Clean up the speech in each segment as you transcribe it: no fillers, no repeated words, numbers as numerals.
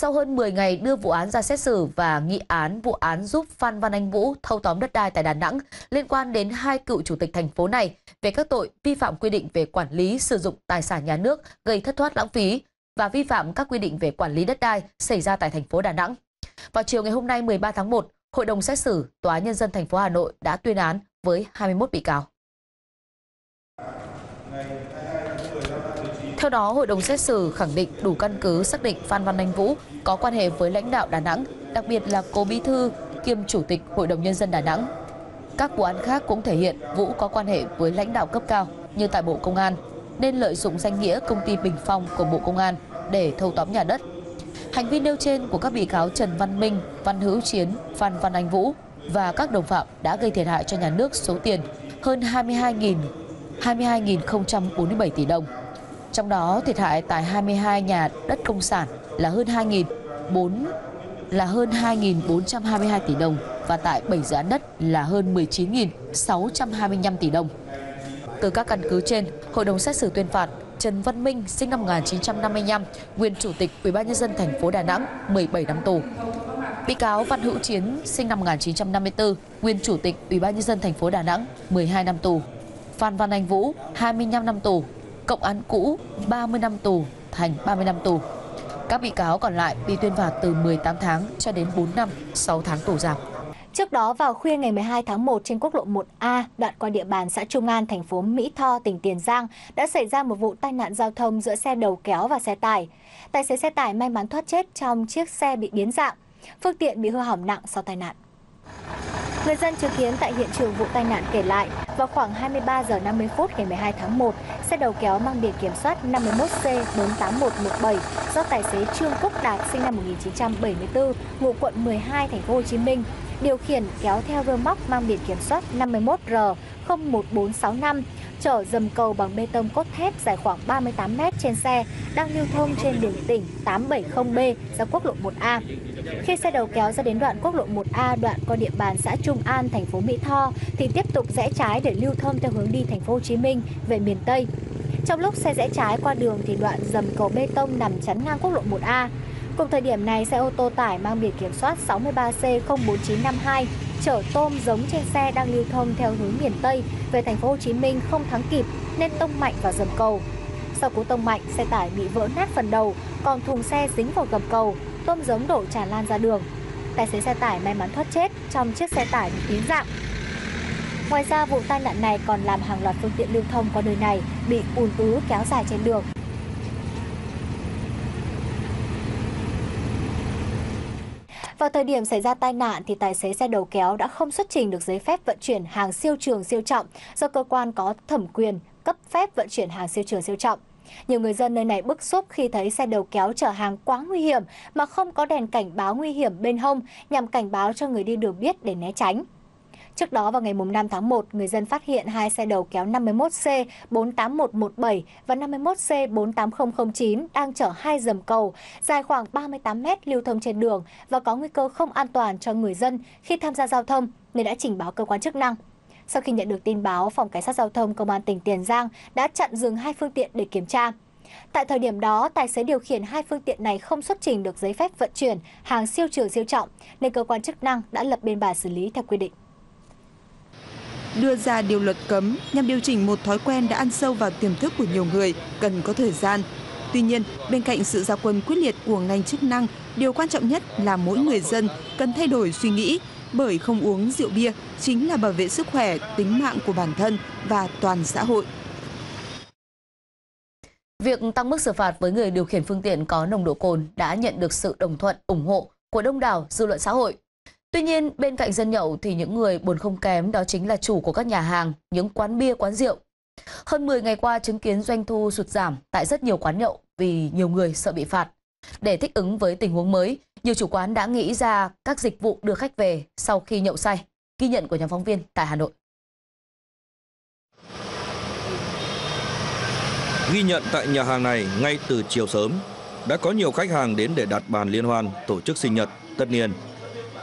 Sau hơn 10 ngày đưa vụ án ra xét xử và nghị án vụ án giúp Phan Văn Anh Vũ thâu tóm đất đai tại Đà Nẵng liên quan đến hai cựu chủ tịch thành phố này về các tội vi phạm quy định về quản lý sử dụng tài sản nhà nước gây thất thoát lãng phí và vi phạm các quy định về quản lý đất đai xảy ra tại thành phố Đà Nẵng. Vào chiều ngày hôm nay 13 tháng 1, Hội đồng xét xử Tòa Nhân dân thành phố Hà Nội đã tuyên án với 21 bị cáo. Theo đó, Hội đồng xét xử khẳng định đủ căn cứ xác định Phan Văn Anh Vũ có quan hệ với lãnh đạo Đà Nẵng, đặc biệt là Cố Bí Thư kiêm Chủ tịch Hội đồng Nhân dân Đà Nẵng. Các vụ án khác cũng thể hiện Vũ có quan hệ với lãnh đạo cấp cao như tại Bộ Công an, nên lợi dụng danh nghĩa công ty Bình Phong của Bộ Công an để thâu tóm nhà đất. Hành vi nêu trên của các bị cáo Trần Văn Minh, Văn Hữu Chiến, Phan Văn Anh Vũ và các đồng phạm đã gây thiệt hại cho nhà nước số tiền hơn 22.047 tỷ đồng. Trong đó thiệt hại tại 22 nhà đất công sản là hơn 2.422 tỷ đồng và tại 7 dự án đất là hơn 19.625 tỷ đồng. Từ các căn cứ trên, Hội đồng xét xử tuyên phạt Trần Văn Minh sinh năm 1955, nguyên Chủ tịch Ủy ban Nhân dân thành phố Đà Nẵng 17 năm tù. Bị cáo Văn Hữu Chiến sinh năm 1954, nguyên Chủ tịch Ủy ban Nhân dân thành phố Đà Nẵng 12 năm tù. Phan Văn Anh Vũ 25 năm tù, cộng án cũ 30 năm tù thành 30 năm tù. Các bị cáo còn lại bị tuyên phạt từ 18 tháng cho đến 4 năm 6 tháng tù giam. Trước đó vào khuya ngày 12 tháng 1 trên quốc lộ 1A, đoạn qua địa bàn xã Trung An, thành phố Mỹ Tho, tỉnh Tiền Giang, đã xảy ra một vụ tai nạn giao thông giữa xe đầu kéo và xe tải. Tài xế xe tải may mắn thoát chết trong chiếc xe bị biến dạng. Phương tiện bị hư hỏng nặng sau tai nạn. Người dân chứng kiến tại hiện trường vụ tai nạn kể lại, vào khoảng 23 giờ 50 phút ngày 12 tháng 1, xe đầu kéo mang biển kiểm soát 51C48117 do tài xế Trương Quốc Đạt sinh năm 1974, ngụ quận 12 thành phố Hồ Chí Minh, điều khiển kéo theo rơ móc mang biển kiểm soát 51R01465, chở dầm cầu bằng bê tông cốt thép dài khoảng 38 m trên xe, đang lưu thông trên đường tỉnh 870B ra quốc lộ 1A. Khi xe đầu kéo ra đến đoạn quốc lộ 1A đoạn qua địa bàn xã Trung An, thành phố Mỹ Tho, thì tiếp tục rẽ trái để lưu thông theo hướng đi thành phố Hồ Chí Minh về miền Tây. Trong lúc xe rẽ trái qua đường thì đoạn dầm cầu bê tông nằm chắn ngang quốc lộ 1A. Cùng thời điểm này, xe ô tô tải mang biển kiểm soát 63C04952 chở tôm giống trên xe đang lưu thông theo hướng miền Tây về thành phố Hồ Chí Minh không thắng kịp nên tông mạnh vào gầm cầu. Sau cú tông mạnh, xe tải bị vỡ nát phần đầu, còn thùng xe dính vào gầm cầu, tôm giống đổ tràn lan ra đường. Tài xế xe tải may mắn thoát chết trong chiếc xe tải bị biến dạng. Ngoài ra, vụ tai nạn này còn làm hàng loạt phương tiện lưu thông qua nơi này bị ùn ứ kéo dài trên đường. Vào thời điểm xảy ra tai nạn thì tài xế xe đầu kéo đã không xuất trình được giấy phép vận chuyển hàng siêu trường siêu trọng do cơ quan có thẩm quyền cấp phép vận chuyển hàng siêu trường siêu trọng. Nhiều người dân nơi này bức xúc khi thấy xe đầu kéo chở hàng quá nguy hiểm mà không có đèn cảnh báo nguy hiểm bên hông nhằm cảnh báo cho người đi đường biết để né tránh. Trước đó vào ngày 5 tháng 1, người dân phát hiện hai xe đầu kéo 51C48117 và 51C48009 đang chở hai dầm cầu dài khoảng 38 m lưu thông trên đường và có nguy cơ không an toàn cho người dân khi tham gia giao thông nên đã trình báo cơ quan chức năng. Sau khi nhận được tin báo, Phòng Cảnh sát Giao thông Công an tỉnh Tiền Giang đã chặn dừng hai phương tiện để kiểm tra. Tại thời điểm đó, tài xế điều khiển hai phương tiện này không xuất trình được giấy phép vận chuyển hàng siêu trường siêu trọng nên cơ quan chức năng đã lập biên bản xử lý theo quy định. Đưa ra điều luật cấm nhằm điều chỉnh một thói quen đã ăn sâu vào tiềm thức của nhiều người cần có thời gian. Tuy nhiên, bên cạnh sự ra quân quyết liệt của ngành chức năng, điều quan trọng nhất là mỗi người dân cần thay đổi suy nghĩ, bởi không uống rượu bia chính là bảo vệ sức khỏe, tính mạng của bản thân và toàn xã hội. Việc tăng mức xử phạt với người điều khiển phương tiện có nồng độ cồn đã nhận được sự đồng thuận, ủng hộ của đông đảo dư luận xã hội. Tuy nhiên, bên cạnh dân nhậu thì những người buồn không kém đó chính là chủ của các nhà hàng, những quán bia, quán rượu. Hơn 10 ngày qua chứng kiến doanh thu sụt giảm tại rất nhiều quán nhậu vì nhiều người sợ bị phạt. Để thích ứng với tình huống mới, nhiều chủ quán đã nghĩ ra các dịch vụ đưa khách về sau khi nhậu say. Ghi nhận của nhóm phóng viên tại Hà Nội. Ghi nhận tại nhà hàng này ngay từ chiều sớm, đã có nhiều khách hàng đến để đặt bàn liên hoan, tổ chức sinh nhật, tất niên.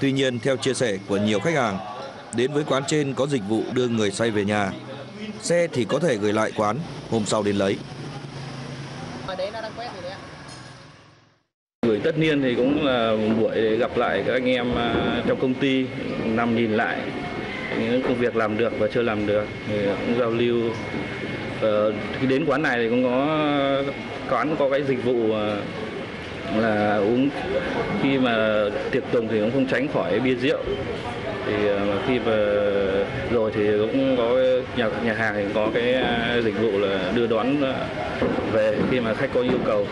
Tuy nhiên, theo chia sẻ của nhiều khách hàng, đến với quán trên có dịch vụ đưa người say về nhà. Xe thì có thể gửi lại quán, hôm sau đến lấy. Người tất nhiên thì cũng là một buổi để gặp lại các anh em trong công ty, nằm nhìn lại những công việc làm được và chưa làm được thì cũng giao lưu. Khi đến quán này thì cũng có quán có cái dịch vụ là uống, khi mà tiệc tùng thì cũng không tránh khỏi bia rượu, thì khi mà rồi thì cũng có nhà hàng thì có cái dịch vụ là đưa đón về khi mà khách có yêu cầu.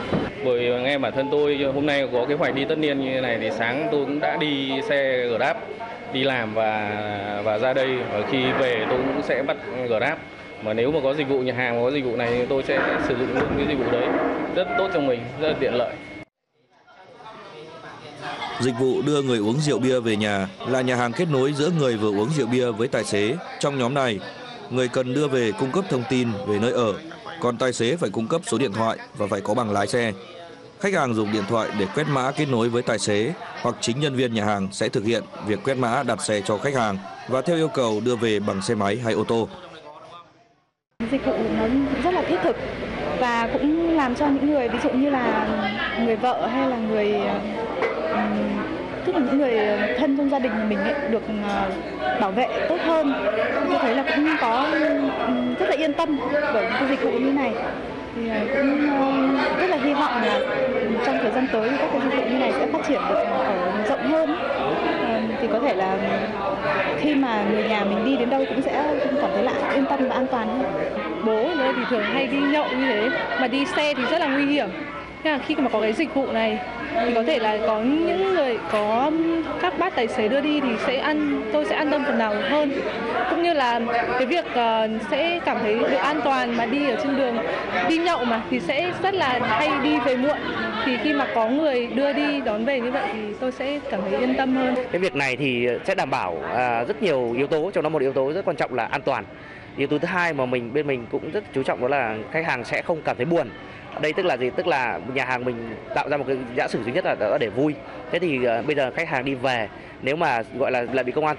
Bởi nghe bản thân tôi hôm nay có kế hoạch đi tất niên như thế này thì sáng tôi cũng đã đi xe Grab đi làm và ra đây, và khi về tôi cũng sẽ bắt Grab. Mà nếu mà có dịch vụ nhà hàng mà có dịch vụ này thì tôi sẽ sử dụng luôn cái dịch vụ đấy, rất tốt cho mình, rất là tiện lợi. Dịch vụ đưa người uống rượu bia về nhà là nhà hàng kết nối giữa người vừa uống rượu bia với tài xế. Trong nhóm này, người cần đưa về cung cấp thông tin về nơi ở, còn tài xế phải cung cấp số điện thoại và phải có bằng lái xe. Khách hàng dùng điện thoại để quét mã kết nối với tài xế, hoặc chính nhân viên nhà hàng sẽ thực hiện việc quét mã đặt xe cho khách hàng và theo yêu cầu đưa về bằng xe máy hay ô tô. Dịch vụ nó rất là thiết thực và cũng làm cho những người, ví dụ như là người vợ hay là người, tức là những người thân trong gia đình nhà mình ấy, được bảo vệ tốt hơn. Tôi thấy là cũng có rất là yên tâm bởi cái dịch vụ như này. Thì cũng rất là hy vọng là trong thời gian tới các cái dịch vụ như này sẽ phát triển được rộng hơn. Thì có thể là khi mà người nhà mình đi đến đâu cũng sẽ cảm thấy là yên tâm và an toàn hơn. Bố nữa thì thường hay đi nhậu như thế, mà đi xe thì rất là nguy hiểm. Thế là khi mà có cái dịch vụ này thì có thể là có những người, có các bác tài xế đưa đi thì tôi sẽ an tâm phần nào hơn. Cũng như là cái việc sẽ cảm thấy được an toàn, mà đi ở trên đường đi nhậu mà thì sẽ rất là hay đi về muộn. Thì khi mà có người đưa đi đón về như vậy thì tôi sẽ cảm thấy yên tâm hơn. Cái việc này thì sẽ đảm bảo rất nhiều yếu tố, trong đó một yếu tố rất quan trọng là an toàn. Yếu tố thứ hai mà bên mình cũng rất chú trọng đó là khách hàng sẽ không cảm thấy buồn. Đây tức là gì? Tức là nhà hàng mình tạo ra một cái giả sử duy nhất là đã để vui. Thế thì bây giờ khách hàng đi về, nếu mà gọi là bị công an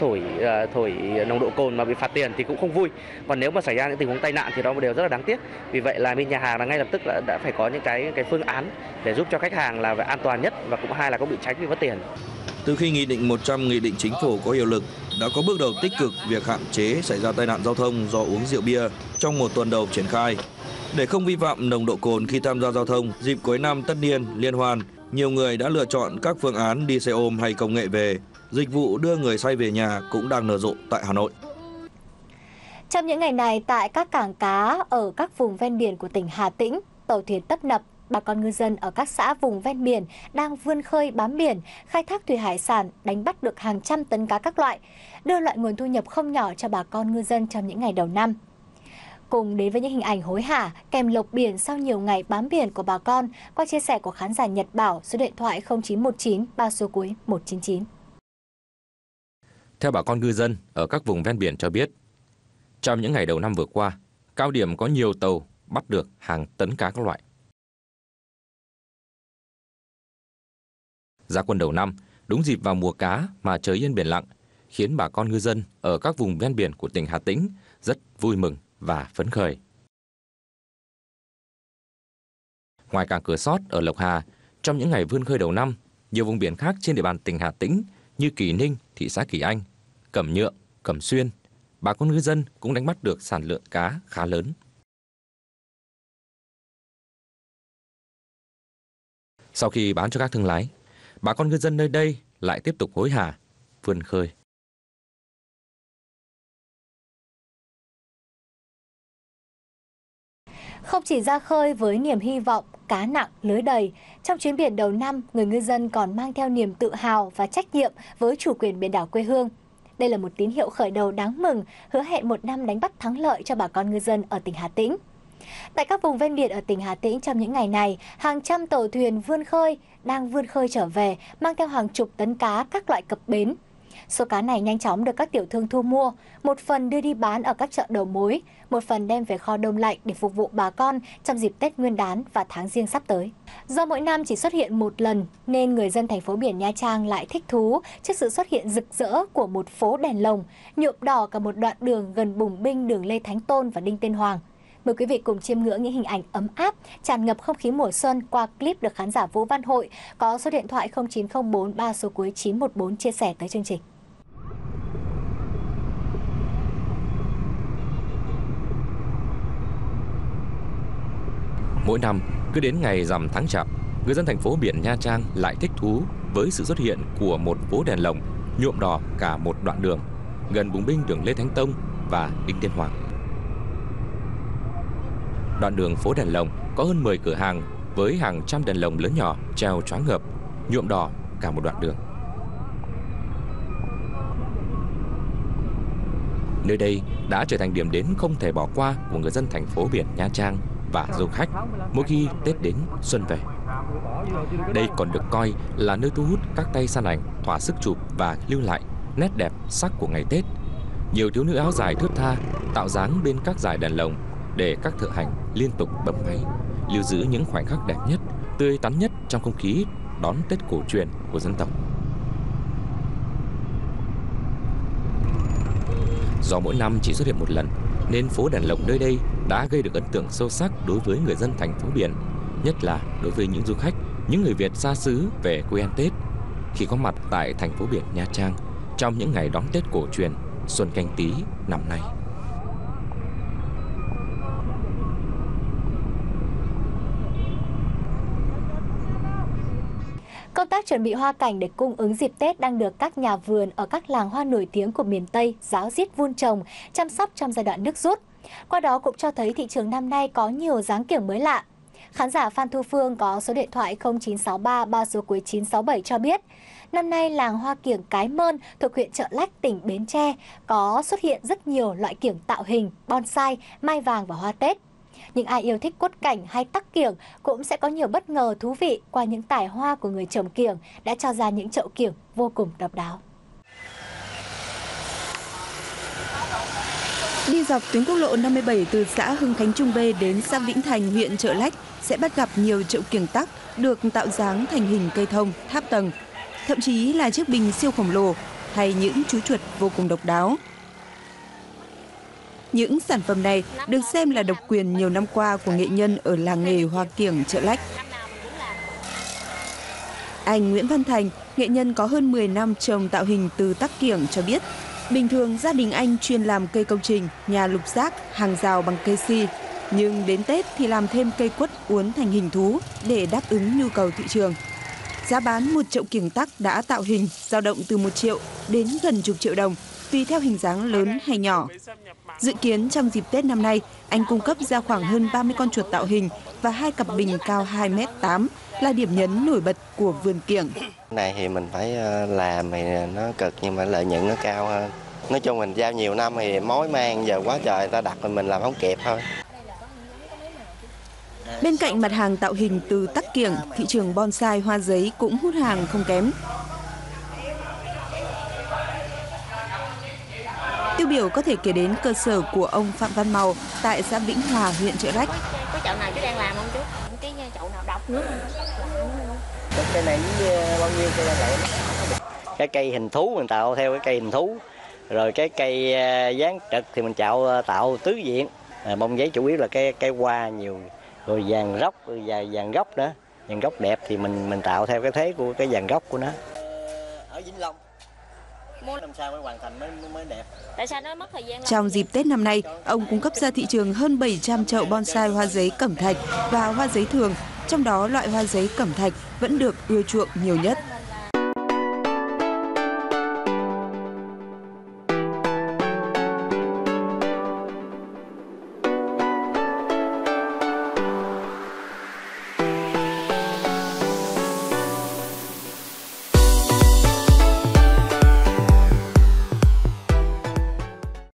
thổi nồng độ cồn mà bị phạt tiền thì cũng không vui. Còn nếu mà xảy ra những tình huống tai nạn thì đó một điều rất là đáng tiếc. Vì vậy là bên nhà hàng là ngay lập tức đã phải có những cái phương án để giúp cho khách hàng là về an toàn nhất, và cũng hai là không bị tránh bị mất tiền. Từ khi Nghị định 100 Nghị định Chính phủ có hiệu lực, đã có bước đầu tích cực việc hạn chế xảy ra tai nạn giao thông do uống rượu bia trong một tuần đầu triển khai. Để không vi phạm nồng độ cồn khi tham gia giao thông, dịp cuối năm, tất niên, liên hoan, nhiều người đã lựa chọn các phương án đi xe ôm hay công nghệ về. Dịch vụ đưa người say về nhà cũng đang nở rộ tại Hà Nội. Trong những ngày này, tại các cảng cá ở các vùng ven biển của tỉnh Hà Tĩnh, tàu thuyền tấp nập. Bà con ngư dân ở các xã vùng ven biển đang vươn khơi bám biển, khai thác thủy hải sản, đánh bắt được hàng trăm tấn cá các loại, đưa lại nguồn thu nhập không nhỏ cho bà con ngư dân trong những ngày đầu năm. Cùng đến với những hình ảnh hối hả kèm lộc biển sau nhiều ngày bám biển của bà con, qua chia sẻ của khán giả Nhật Bảo, số điện thoại 0919 3 số cuối 199. Theo bà con ngư dân ở các vùng ven biển cho biết, trong những ngày đầu năm vừa qua, cao điểm có nhiều tàu bắt được hàng tấn cá các loại. Ra quân đầu năm, đúng dịp vào mùa cá mà trời yên biển lặng, khiến bà con ngư dân ở các vùng ven biển của tỉnh Hà Tĩnh rất vui mừng và phấn khởi. Ngoài cảng Cửa Sót ở Lộc Hà, trong những ngày vươn khơi đầu năm, nhiều vùng biển khác trên địa bàn tỉnh Hà Tĩnh như Kỳ Ninh, thị xã Kỳ Anh, Cẩm Nhượng, Cẩm Xuyên, bà con ngư dân cũng đánh bắt được sản lượng cá khá lớn. Sau khi bán cho các thương lái, bà con ngư dân nơi đây lại tiếp tục hối hả vươn khơi. Không chỉ ra khơi với niềm hy vọng cá nặng lưới đầy, trong chuyến biển đầu năm, người ngư dân còn mang theo niềm tự hào và trách nhiệm với chủ quyền biển đảo quê hương. Đây là một tín hiệu khởi đầu đáng mừng, hứa hẹn một năm đánh bắt thắng lợi cho bà con ngư dân ở tỉnh Hà Tĩnh. Tại các vùng ven biển ở tỉnh Hà Tĩnh trong những ngày này, hàng trăm tàu thuyền đang vươn khơi trở về, mang theo hàng chục tấn cá các loại cập bến. Số cá này nhanh chóng được các tiểu thương thu mua, một phần đưa đi bán ở các chợ đầu mối, một phần đem về kho đông lạnh để phục vụ bà con trong dịp Tết Nguyên đán và tháng Giêng sắp tới. Do mỗi năm chỉ xuất hiện một lần nên người dân thành phố biển Nha Trang lại thích thú trước sự xuất hiện rực rỡ của một phố đèn lồng, nhuộm đỏ cả một đoạn đường gần bùng binh đường Lê Thánh Tôn và Đinh Tiên Hoàng. Mời quý vị cùng chiêm ngưỡng những hình ảnh ấm áp, tràn ngập không khí mùa xuân qua clip được khán giả Vũ Văn Hội có số điện thoại 0904 3 số cuối 914 chia sẻ tới chương trình. Mỗi năm, cứ đến ngày rằm tháng Chạp, người dân thành phố biển Nha Trang lại thích thú với sự xuất hiện của một phố đèn lồng nhuộm đỏ cả một đoạn đường gần bùng binh đường Lê Thánh Tông và Đinh Tiên Hoàng. Đoạn đường phố đèn lồng có hơn 10 cửa hàng với hàng trăm đèn lồng lớn nhỏ treo choáng ngợp, nhuộm đỏ cả một đoạn đường. Nơi đây đã trở thành điểm đến không thể bỏ qua của người dân thành phố biển Nha Trang và du khách mỗi khi Tết đến xuân về. Đây còn được coi là nơi thu hút các tay săn ảnh thỏa sức chụp và lưu lại nét đẹp sắc của ngày Tết. Nhiều thiếu nữ áo dài thướt tha tạo dáng bên các dải đèn lồng để các thợ ảnh liên tục bấm máy, lưu giữ những khoảnh khắc đẹp nhất, tươi tắn nhất trong không khí đón Tết cổ truyền của dân tộc. Do mỗi năm chỉ xuất hiện một lần nên phố đèn lồng nơi đây đã gây được ấn tượng sâu sắc đối với người dân thành phố biển, nhất là đối với những du khách, những người Việt xa xứ về quê ăn Tết. Khi có mặt tại thành phố biển Nha Trang trong những ngày đón Tết cổ truyền xuân Canh Tí năm nay. Công tác chuẩn bị hoa cảnh để cung ứng dịp Tết đang được các nhà vườn ở các làng hoa nổi tiếng của miền Tây ráo riết vun trồng, chăm sóc trong giai đoạn nước rút. Qua đó cũng cho thấy thị trường năm nay có nhiều dáng kiểu mới lạ. Khán giả Phan Thu Phương có số điện thoại 0963 3 số cuối 967 cho biết, năm nay làng hoa kiểng Cái Mơn thuộc huyện Chợ Lách, tỉnh Bến Tre có xuất hiện rất nhiều loại kiểng tạo hình, bonsai, mai vàng và hoa Tết. Những ai yêu thích quất cảnh hay tắc kiểng cũng sẽ có nhiều bất ngờ thú vị qua những tài hoa của người trồng kiểng đã cho ra những chậu kiểng vô cùng độc đáo. Đi dọc tuyến quốc lộ 57 từ xã Hưng Khánh Trung Bê đến xã Vĩnh Thành, huyện Chợ Lách sẽ bắt gặp nhiều chậu kiểng tắc được tạo dáng thành hình cây thông, tháp tầng, thậm chí là chiếc bình siêu khổng lồ hay những chú chuột vô cùng độc đáo. Những sản phẩm này được xem là độc quyền nhiều năm qua của nghệ nhân ở làng nghề hoa kiểng Chợ Lách. Anh Nguyễn Văn Thành, nghệ nhân có hơn 10 năm trồng tạo hình từ tắc kiểng cho biết, bình thường gia đình anh chuyên làm cây công trình, nhà lục rác, hàng rào bằng cây si. Nhưng đến Tết thì làm thêm cây quất uốn thành hình thú để đáp ứng nhu cầu thị trường. Giá bán một chậu kiểng tắc đã tạo hình dao động từ 1 triệu đến gần chục triệu đồng, tùy theo hình dáng lớn hay nhỏ. Dự kiến trong dịp Tết năm nay, anh cung cấp ra khoảng hơn 30 con chuột tạo hình và 2 cặp bình cao 2,8 m là điểm nhấn nổi bật của vườn kiểng. Này thì mình phải làm thì nó cực nhưng mà lợi nhuận nó cao hơn. Nói chung mình giao nhiều năm thì mối mang giờ quá trời ta đặt mình làm không kịp thôi. Bên cạnh mặt hàng tạo hình từ tắc kiểng, thị trường bonsai hoa giấy cũng hút hàng không kém. Tiêu biểu có thể kể đến cơ sở của ông Phạm Văn Màu tại xã Vĩnh Hòa, huyện Chợ Lách. Có chậu nào chú đang làm không chú? Cái chậu nào độc nước không? Cây này bao nhiêu cây lại? Cái cây hình thú mình tạo theo cái cây hình thú, rồi cái cây dáng trực thì mình tạo tứ diện. Bông giấy chủ yếu là cây hoa nhiều, rồi vàng gốc nữa, vàng gốc đẹp thì mình tạo theo cái thế của cái vàng gốc của nó. Ở Vĩnh Long. Làm sao mới hoàn thành mới đẹp. Tại sao nó mất thời gian lắm? Trong dịp Tết năm nay, ông cung cấp ra thị trường hơn 700 chậu bonsai hoa giấy cẩm thạch và hoa giấy thường, trong đó loại hoa giấy cẩm thạch vẫn được ưa chuộng nhiều nhất.